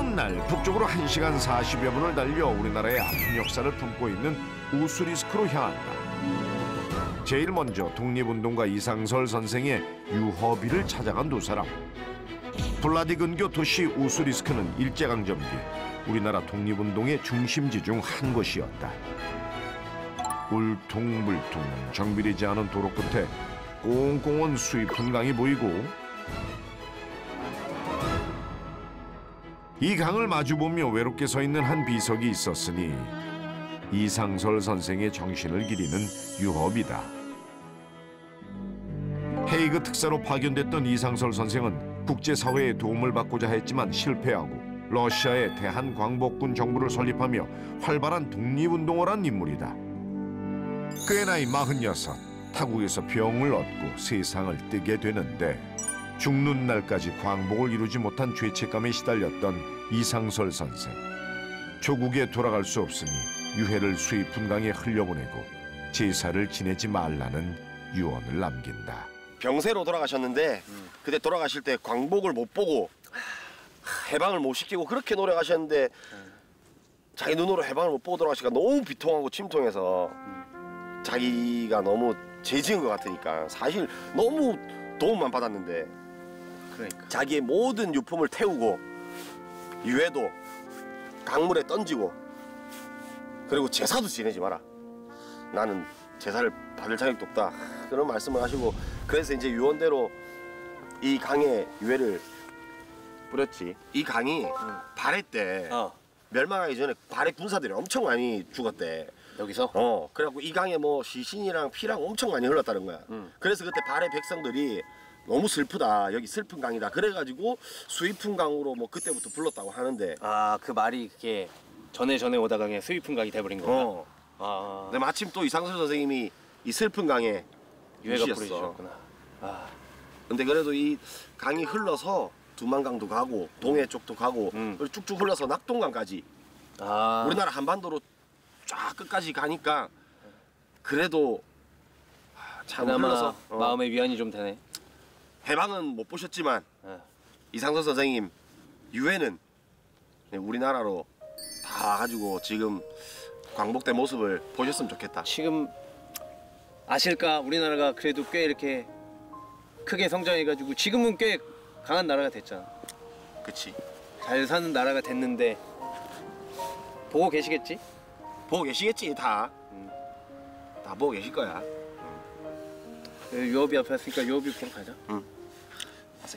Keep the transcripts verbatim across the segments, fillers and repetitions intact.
다음 날 북쪽으로 한 시간 사십여 분을 달려 우리나라의 아픈 역사를 품고 있는 우수리스크로 향한다. 제일 먼저 독립운동가 이상설 선생의 유허비를 찾아간 두 사람. 블라디근교 도시 우수리스크는 일제강점기 우리나라 독립운동의 중심지 중 한 곳이었다. 울퉁불퉁 정비되지 않은 도로 끝에 꽁꽁한 수입은 강이 보이고 이 강을 마주보며 외롭게 서 있는 한 비석이 있었으니 이상설 선생의 정신을 기리는 유업이다. 헤이그 특사로 파견됐던 이상설 선생은 국제사회의 도움을 받고자 했지만 실패하고 러시아의 대한광복군 정부를 설립하며 활발한 독립운동을 한 인물이다. 그의 나이 마흔여섯, 타국에서 병을 얻고 세상을 뜨게 되는데 죽는 날까지 광복을 이루지 못한 죄책감에 시달렸던 이상설 선생. 조국에 돌아갈 수 없으니 유해를 수입훈강에 흘려보내고 제사를 지내지 말라는 유언을 남긴다. 병세로 돌아가셨는데 음. 그때 돌아가실 때 광복을 못 보고 해방을 못 시키고 그렇게 노력하셨는데 음. 자기 눈으로 해방을 못 보고 돌아가시니까 너무 비통하고 침통해서 음. 자기가 너무 죄 지은 것 같으니까 사실 너무 도움만 받았는데 그러니까. 자기의 모든 유품을 태우고 유해도 강물에 던지고 그리고 제사도 지내지 마라. 나는 제사를 받을 자격도 없다. 그런 말씀을 하시고 그래서 이제 유언대로 이 강에 유해를 뿌렸지. 이 강이 응. 발해 때 어. 멸망하기 전에 발해 군사들이 엄청 많이 죽었대. 여기서? 어. 그래갖고 이 강에 뭐 시신이랑 피랑 엄청 많이 흘렀다는 거야. 응. 그래서 그때 발해 백성들이 너무 슬프다. 여기 슬픈 강이다. 그래가지고 수입훈 강으로 뭐 그때부터 불렀다고 하는데. 아, 그 말이 그게 전에 전에 오다가 그냥 수입훈 강이 돼버린 거야. 어. 아. 근데 마침 또 이상설 선생님이 이 슬픈 강에 유해가 뿌려지셨구나. 아. 근데 그래도 이 강이 흘러서 두만강도 가고 동해 쪽도 가고 음. 그리고 쭉쭉 흘러서 낙동강까지. 아. 우리나라 한반도로 쫙 끝까지 가니까 그래도 참 그나마 흘러서 어. 마음의 위안이 좀 되네. 해방은 못 보셨지만 어. 이상설 선생님 유해는 우리나라로 다 가지고 지금 광복된 모습을 보셨으면 좋겠다. 지금 아실까? 우리나라가 그래도 꽤 이렇게 크게 성장해가지고 지금은 꽤 강한 나라가 됐잖아. 그치. 잘 사는 나라가 됐는데 보고 계시겠지? 보고 계시겠지 다. 음. 다 보고 계실 거야. 유업이 앞에 왔으니까 유업이 보러 가자. 응. 와서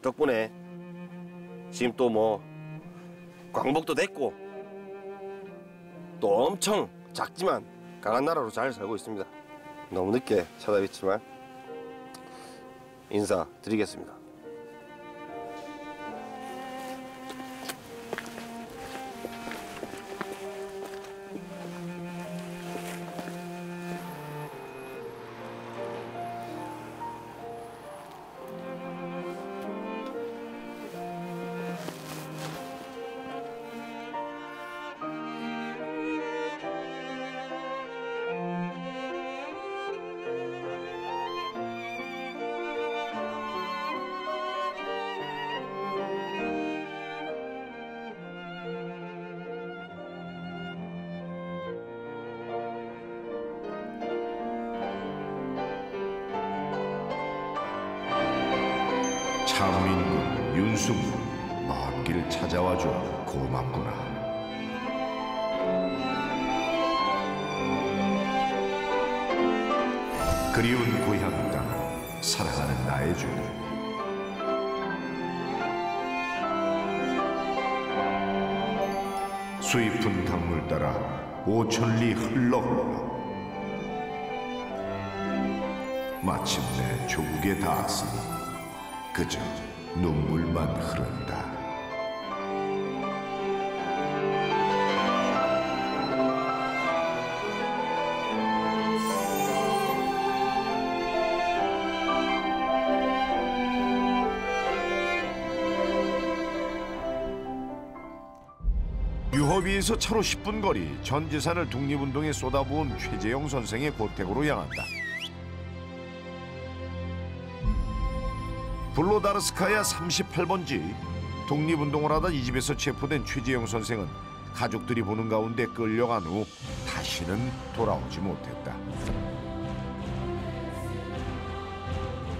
덕분에 지금 또 뭐 광복도 됐고 또 엄청 작지만 강한 나라로 잘 살고 있습니다. 너무 늦게 찾아뵙지만 인사드리겠습니다. 장민군, 윤승군, 먼 길 찾아와줘 고맙구나. 그리운 고향 땅, 사랑하는 나의 주. 수입은 강물 따라 오천리 흘러 흘러. 마침내 조국에 닿았으니 그저 눈물만 흐른다. 유허비에서 차로 십 분 거리, 전 재산을 독립운동에 쏟아부은 최재형 선생의 고택으로 향한다. 블로다르스카야 삼십팔 번지. 독립운동을 하다 이 집에서 체포된 최재형 선생은 가족들이 보는 가운데 끌려간 후 다시는 돌아오지 못했다.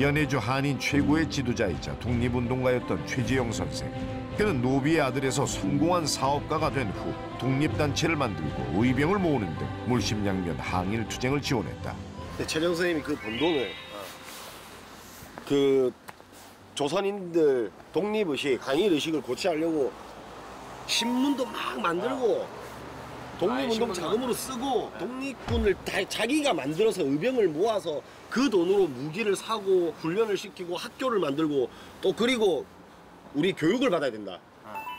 연해주 한인 최고의 지도자이자 독립운동가였던 최재형 선생. 그는 노비의 아들에서 성공한 사업가가 된 후 독립단체를 만들고 의병을 모으는 등 물심양면 항일 투쟁을 지원했다. 네, 최재형 선생님이 그 번 돈을 그 조선인들 독립의식, 항일의식을 고취하려고 신문도 막 만들고 독립운동 자금으로 쓰고 독립군을 다 자기가 만들어서 의병을 모아서 그 돈으로 무기를 사고 훈련을 시키고 학교를 만들고 또 그리고 우리 교육을 받아야 된다.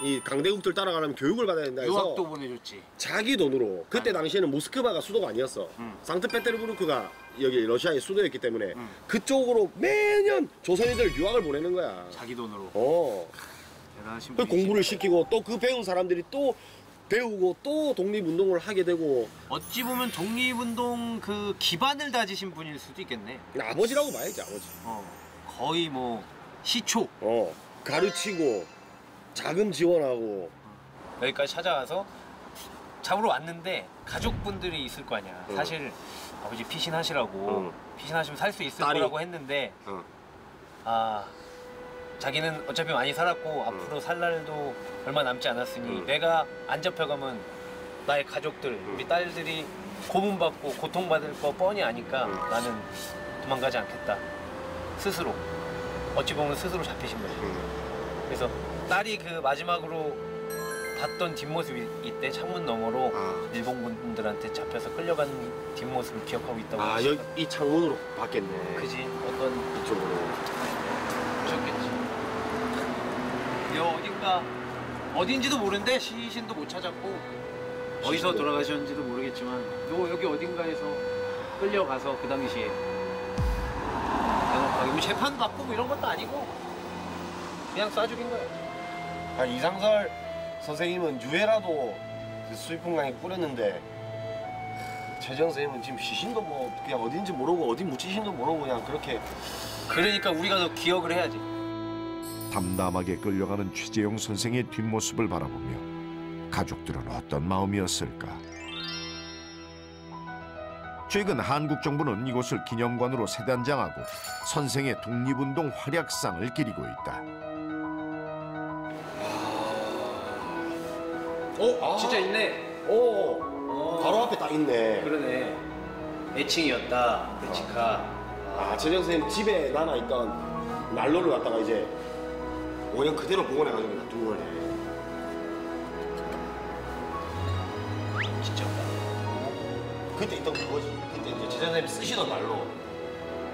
이 강대국들 따라가려면 교육을 받아야 된다 해서 유학도 보내줬지. 자기 돈으로. 그때 당시에는 모스크바가 수도가 아니었어. 음. 상트페테르부르크가 여기 러시아의 수도였기 때문에 음. 그쪽으로 매년 조선인들 유학을 보내는 거야. 자기 돈으로. 어. 대단하신 분이시네. 공부를 시키고 또 그 배운 사람들이 또 배우고 또 독립운동을 하게 되고. 어찌 보면 독립운동 그 기반을 다지신 분일 수도 있겠네. 아버지라고 봐야지, 아버지. 어. 거의 뭐 시초. 어. 가르치고. 자금 지원하고 여기까지 찾아와서 잡으러 왔는데 가족분들이 있을 거 아니야. 응. 사실 아버지 피신하시라고 응. 피신하시면 살 수 있을 딸이. 거라고 했는데 응. 아 자기는 어차피 많이 살았고 응. 앞으로 살 날도 얼마 남지 않았으니 응. 내가 안 잡혀가면 나의 가족들 응. 우리 딸들이 고문받고 고통받을 거 뻔히 아니까 응. 나는 도망가지 않겠다. 스스로 어찌 보면 스스로 잡히신 거지. 응. 그래서 딸이 그 마지막으로 봤던 뒷모습이 이때 창문 너머로 아. 일본군들한테 잡혀서 끌려간 뒷모습을 기억하고 있다고. 아, 여기 이 창문으로 봤겠네. 그지. 어떤 이쪽으로 보셨겠지. 여 어딘가 어딘지도 모르는데 시신도 못 찾았고 어디서 돌아가셨는지도 모르겠지만 요 여기 어딘가에서 끌려가서 그 당시에 뭐 재판 받고 뭐 이런 것도 아니고. 그냥 쏴 죽인 거야. 아, 이상설 선생님은 유해라도 수입풍강에 뿌렸는데 최재형 선생님은 지금 시신도 뭐 그냥 어딘지 모르고 어디 묻히신도 모르고 그냥 그렇게. 그러니까 우리가 더 기억을 해야지. 담담하게 끌려가는 최재형 선생의 뒷모습을 바라보며 가족들은 어떤 마음이었을까. 최근 한국 정부는 이곳을 기념관으로 세단장하고 선생의 독립운동 활약상을 기리고 있다. 어? 아, 진짜 있네. 오, 오. 바로 앞에 딱 있네. 그러네. 애칭이었다. 배치카. 아, 최재형 선생님 집에 남아있던 난로를 갖다가 이제 오년 그대로 복원해가지고 놔둔 거네. 진짜 없다. 그때 있던 그거지. 그때 이제 최재형 선생님이 쓰시던 난로.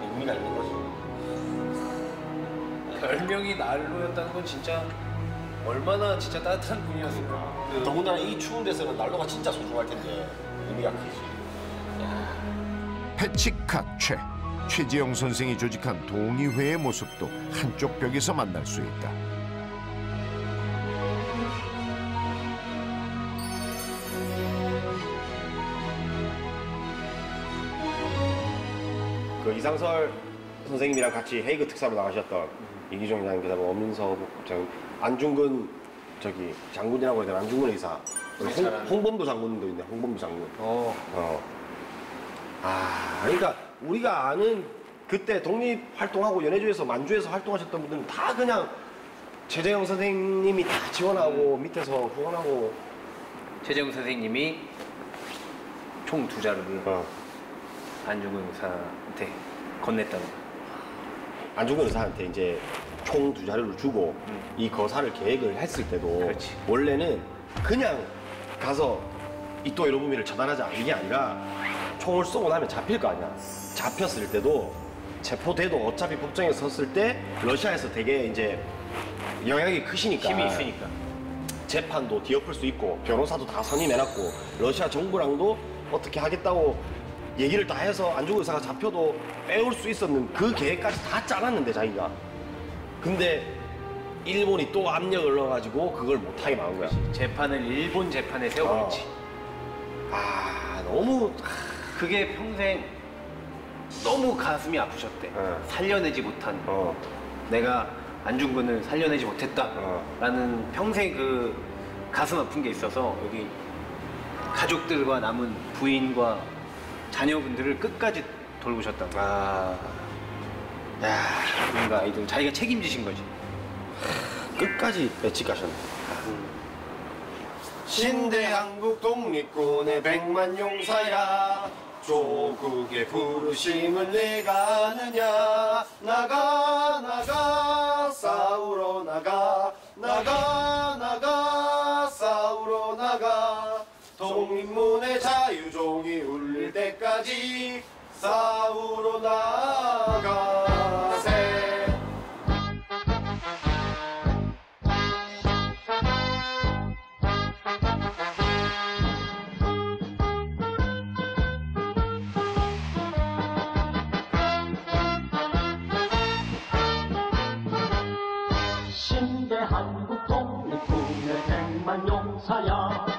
의미가 있는 거지. 별명이 난로였다는 건 진짜 얼마나 진짜 따뜻한 분이었을까. 그... 더군다나 이 추운 데서는 난로가 진짜 소중할 텐데 의미가 크지. 패치카최, 최재형 선생이 조직한 동의회의 모습도 한쪽 벽에서 만날 수 있다. 그 이상설 선생님이랑 같이 헤이그 특사로 나가셨던 이기종 장관, 그다음에 엄민석 장 안중근 저기 장군이라고 해야 되나, 안중근 의사, 홍, 홍범도 장군도 있네. 홍범도 장군. 어. 어. 아, 그러니까 우리가 아는 그때 독립 활동하고 연해주에서 만주에서 활동하셨던 분들은 다 그냥 최재형 선생님이 다 지원하고 음. 밑에서 후원하고. 최재형 선생님이 총 두 자루를 어. 안중근 의사한테 건넸다는. 안중근 의사한테 이제. 총 두 자료를 주고 음. 이 거사를 계획을 했을 때도 그렇지. 원래는 그냥 가서 이토 히로부미를 처단하자 이게 아니라 총을 쏘고 나면 잡힐 거 아니야. 잡혔을 때도 체포돼도 어차피 법정에 섰을 때 러시아에서 되게 이제 영향이 크시니까 힘이 있으니까 재판도 뒤엎을 수 있고 변호사도 다 선임해놨고 러시아 정부랑도 어떻게 하겠다고 얘기를 다 해서 안중근 의사가 잡혀도 빼올 수 있었는 그 계획까지 다 짜놨는데 자기가. 근데 일본이 또 압력을 넣어가지고 그걸 못하게 막은 거야. 재판을 일본 재판에 세워버렸지. 어. 아 너무 그게 평생 너무 가슴이 아프셨대. 어. 살려내지 못한 어. 내가 안중근을 살려내지 못했다 라는 어. 평생 그 가슴 아픈 게 있어서 여기 가족들과 남은 부인과 자녀분들을 끝까지 돌보셨다고. 아. 야, 뭔가 아이들 자기가 책임지신 거지. 끝까지 배치가셨네. 신대 한국 독립군의 백만 용사야, 조국의 부르심을 내가 아느냐. 나가 나가 싸우러 나가, 나가 나가 싸우러 나가. 독립문의 자유종이 울릴 때까지 싸우러 나가세. 신대 한국 독립군의 백만 용사야,